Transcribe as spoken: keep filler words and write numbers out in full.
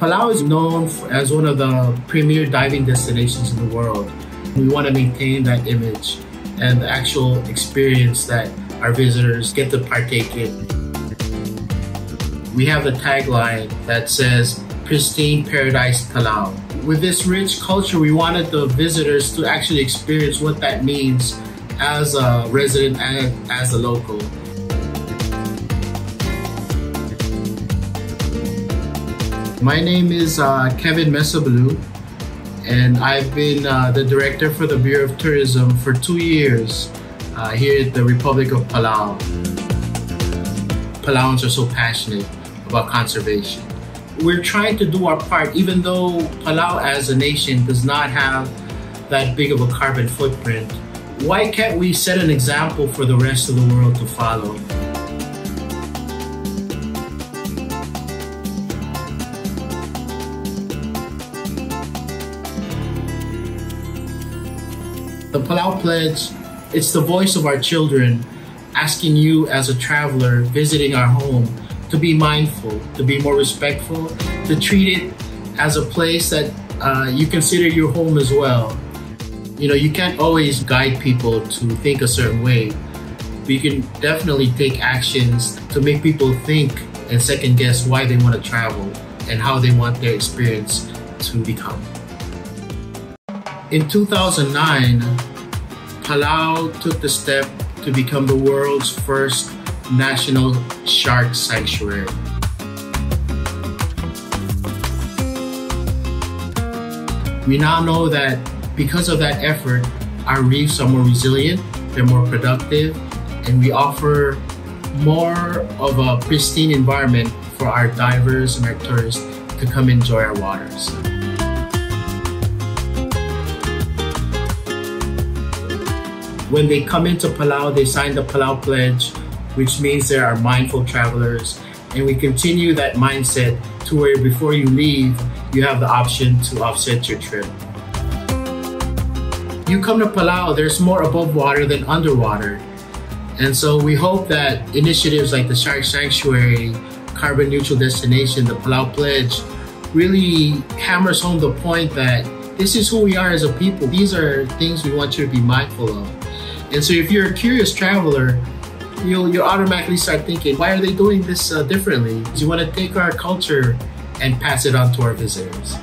Palau is known as one of the premier diving destinations in the world. We want to maintain that image and the actual experience that our visitors get to partake in. We have a tagline that says, "Pristine Paradise Palau." With this rich culture, we wanted the visitors to actually experience what that means as a resident and as a local. My name is uh, Kevin Messabalu, and I've been uh, the director for the Bureau of Tourism for two years uh, here at the Republic of Palau. Palauans are so passionate about conservation. We're trying to do our part, even though Palau as a nation does not have that big of a carbon footprint. Why can't we set an example for the rest of the world to follow? The Palau Pledge, it's the voice of our children asking you as a traveler visiting our home to be mindful, to be more respectful, to treat it as a place that uh, you consider your home as well. You know, you can't always guide people to think a certain way, but you can definitely take actions to make people think and second guess why they want to travel and how they want their experience to become. In two thousand nine, Palau took the step to become the world's first national shark sanctuary. We now know that because of that effort, our reefs are more resilient, they're more productive, and we offer more of a pristine environment for our divers and our tourists to come enjoy our waters. When they come into Palau, they sign the Palau Pledge, which means they are mindful travelers. And we continue that mindset to where before you leave, you have the option to offset your trip. You come to Palau, there's more above water than underwater. And so we hope that initiatives like the Shark Sanctuary, Carbon Neutral Destination, the Palau Pledge, really hammers home the point that this is who we are as a people. These are things we want you to be mindful of. And so if you're a curious traveler, you'll, you'll automatically start thinking, why are they doing this uh, differently? Because you want to take our culture and pass it on to our visitors.